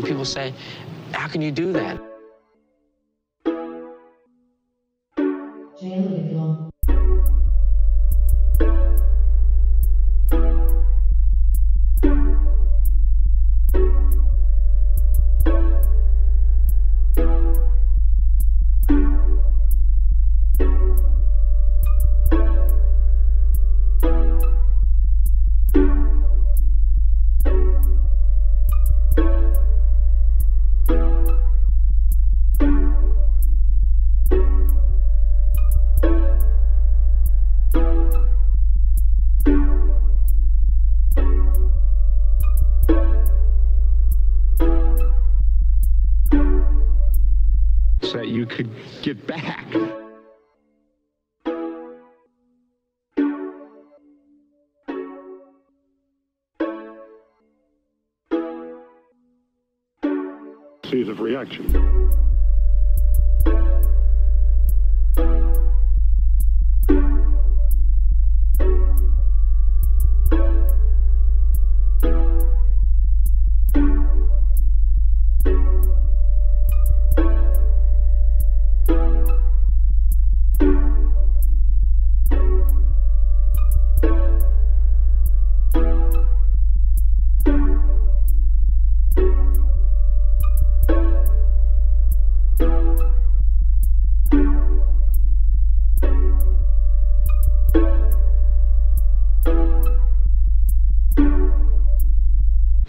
And people say, how can you do that? That you could get back. Seeds of reaction.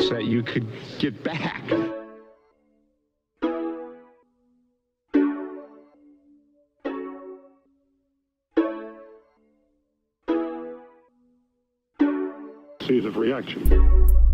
That you could get back. Seeds of reaction.